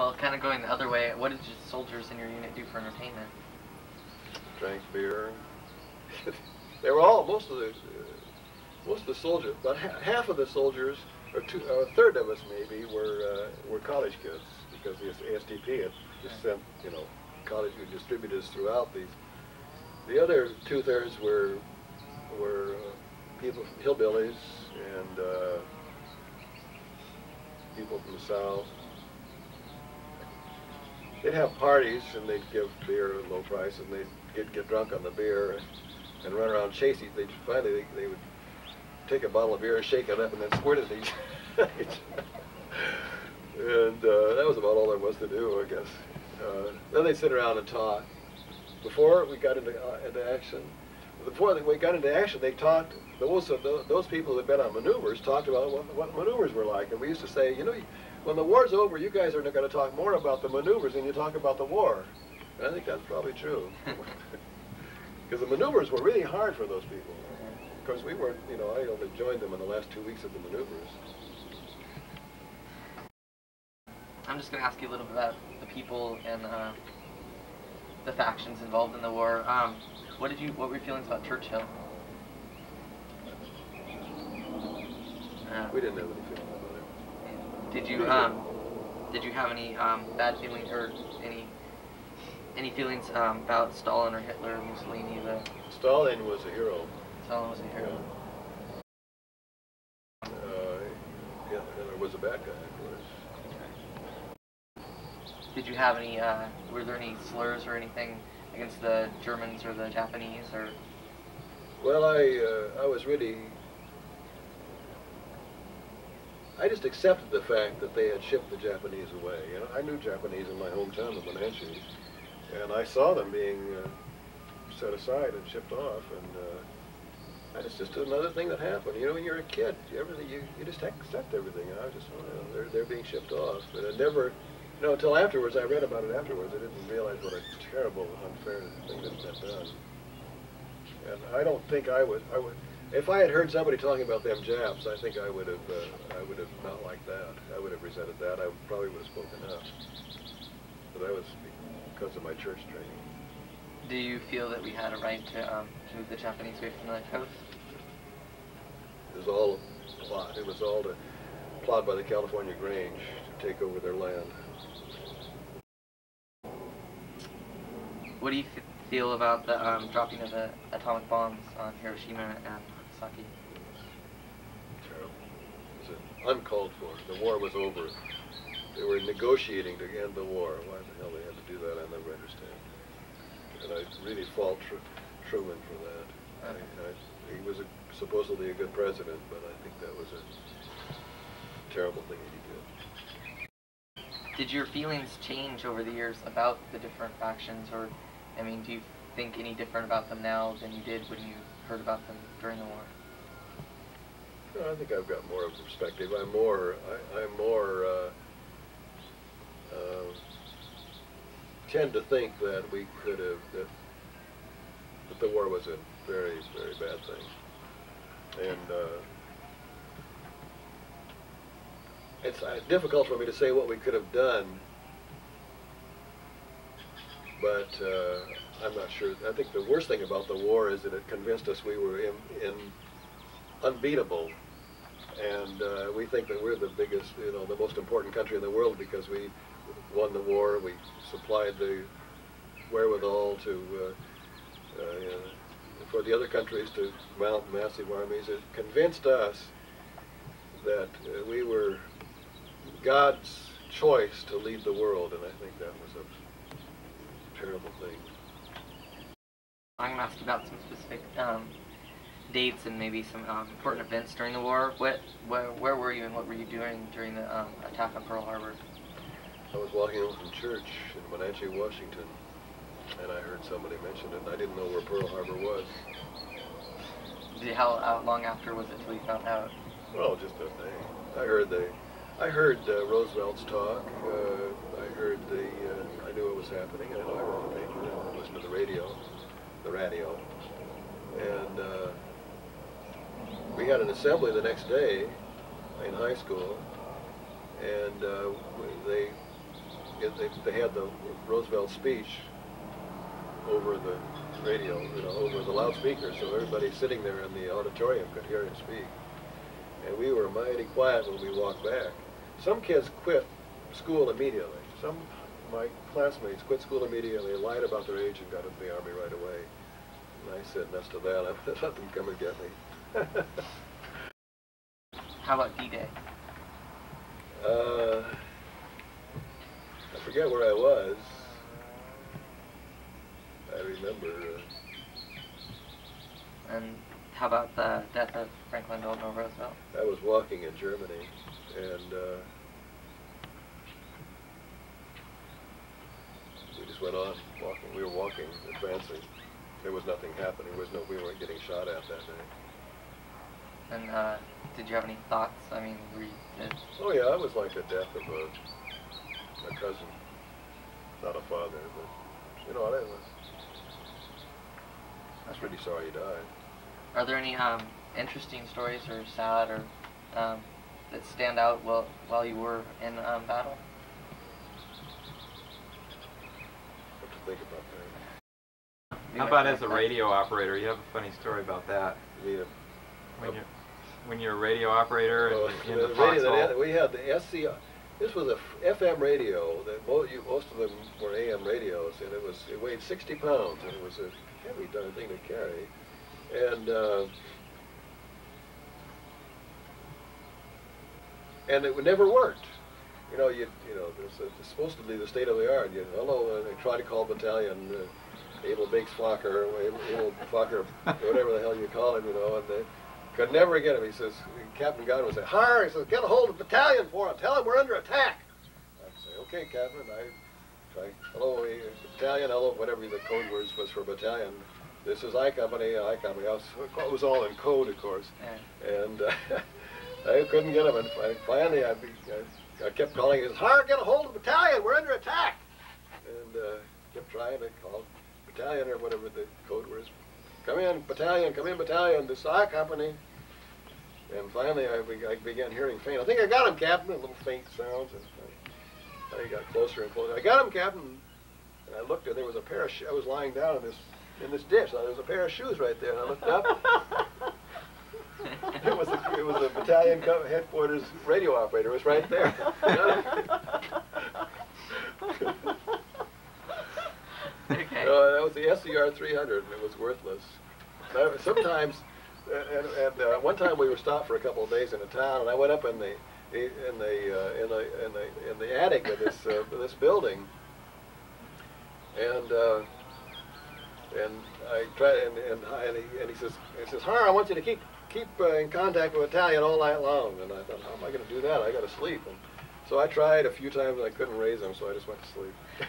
Well, kind of going the other way, what did the soldiers in your unit do for entertainment? Drank beer. They were all, most of the soldiers, about half of the soldiers, or a third of us maybe, were college kids, because the ASTP had just sent, you know, college distributors throughout these. The other two-thirds were people from hillbillies and people from the South. They'd have parties and they'd give beer at a low price and they'd get drunk on the beer and run around chasing. They'd finally, they would take a bottle of beer and shake it up and then squirt it at each other. And that was about all there was to do, I guess. Then they'd sit around and talk. Before we got into action, they talked. Those people who had been on maneuvers talked about what maneuvers were like, and we used to say, you know, when the war's over, you guys are going to talk more about the maneuvers than you talk about the war. And I think that's probably true, because the maneuvers were really hard for those people. Of course, we weren't. You know, I only joined them in the last 2 weeks of the maneuvers. I'm just going to ask you a little bit about the people and the factions involved in the war. What were your feelings about Churchill? We didn't have any feelings about him. Did you have any bad feelings or any feelings about Stalin or Hitler or Mussolini? Stalin was a hero. Stalin was a hero. Yeah, Hitler was a bad guy, of course. Okay. Did you have any? Were there any slurs or anything against the Germans or the Japanese or? Well, I was really, I just accepted the fact that they had shipped the Japanese away. You know, I knew Japanese in my hometown of Mananchi, and I saw them being set aside and shipped off, and that's just another thing that happened. You know, when you're a kid, everything you just accept everything. I was just, well, they're being shipped off, but I never. You know, until afterwards, I read about it afterwards, I didn't realize what a terrible, unfair thing that had done. And I don't think I would, if I had heard somebody talking about them Japs, I think I would have not liked that. I would have resented that. I probably would have spoken up. But that was because of my church training. Do you feel that we had a right to move the Japanese away from the coast? It was all a plot. It was all a plot by the California Grange to take over their land. What do you feel about the dropping of the atomic bombs on Hiroshima and Nagasaki? Terrible. It was uncalled for. The war was over. They were negotiating to end the war. Why the hell they had to do that, I never understand. And I really fault Truman for that. Okay. He was supposedly a good president, but I think that was a terrible thing he did. Did your feelings change over the years about the different factions, or? I mean, do you think any different about them now than you did when you heard about them during the war? No, I think I've got more of a perspective. I tend to think that we could have, that the war was a very, very bad thing. And it's difficult for me to say what we could have done. But I'm not sure. I think the worst thing about the war is that it convinced us we were unbeatable, and we think that we're the biggest, you know, the most important country in the world because we won the war. We supplied the wherewithal to for the other countries to mount massive armies. It convinced us that we were God's choice to lead the world, and I think that was a terrible thing. I'm going to ask about some specific dates and maybe some important events during the war. Where were you and what were you doing during the attack on Pearl Harbor? I was walking home from church in Wenatchee, Washington, and I heard somebody mention it, and I didn't know where Pearl Harbor was. How long after was it till you found out? Well, just that day. I heard Roosevelt's talk. I knew it was happening. I know I read the paper. I listened to the radio, and we had an assembly the next day in high school, and they is they had the Roosevelt speech over the radio, you know, over the loudspeaker, so everybody sitting there in the auditorium could hear him speak. And we were mighty quiet when we walked back. Some kids quit school immediately. Some of my classmates quit school immediately, lied about their age, and got into the Army right away. And I said, "Yes to that, I'm going to let them come and get me." How about D-Day? I forget where I was. I remember. And how about the death of Franklin Delano Roosevelt? I was walking in Germany, and we just went on walking. We were walking, advancing. There was nothing happening. There was no. We weren't getting shot at that day. And did you have any thoughts? I mean, were you dead? Oh yeah, it was like the death of a cousin, not a father, but you know what it was. I was pretty sorry he died. Are there any interesting stories or sad or that stand out while you were in battle? I have to think about that. How about as a radio operator? You have a funny story about that. Yeah. When you're a radio operator and in the foxhole. We had the SCR. This was a FM radio that most of them were AM radios, and it weighed 60 pounds, and it was a heavy darn thing to carry. And it never worked. You know, it's supposed to be the state of the art. You hello, I try to call battalion. Abel Bakes Flocker, Abel Flocker, whatever the hell you call him, you know, and they could never get him. He says, Captain Godwin said, "Har," he says, "get a hold of the battalion for him. Tell him we're under attack." I'd say, "Okay, Captain." I try, "Hello, battalion, hello," whatever the code words was for battalion. "This is I Company, I Company." It was all in code, of course. Yeah. And I couldn't get him, and finally I kept calling. He says, "Har, get a hold of the battalion. We're under attack." And kept trying to call battalion or whatever the code was. Come in, battalion, this I Company." And finally I began hearing faint. "I think I got him, Captain," and little faint sounds. And I got closer and closer. "I got him, Captain." And I looked, and there was a pair of shoes. I was lying down in this ditch. There was a pair of shoes right there. And I looked up. It was a battalion headquarters radio operator. It was right there. Okay. That was the SCR 300, and it was worthless. Sometimes, one time we were stopped for a couple of days in a town, and I went up in the attic of this building, and I tried, and he says, "Har, I want you to keep in contact with battalion all night long." And I thought, how am I going to do that? I got to sleep, and so I tried a few times, and I couldn't raise him, so I just went to sleep.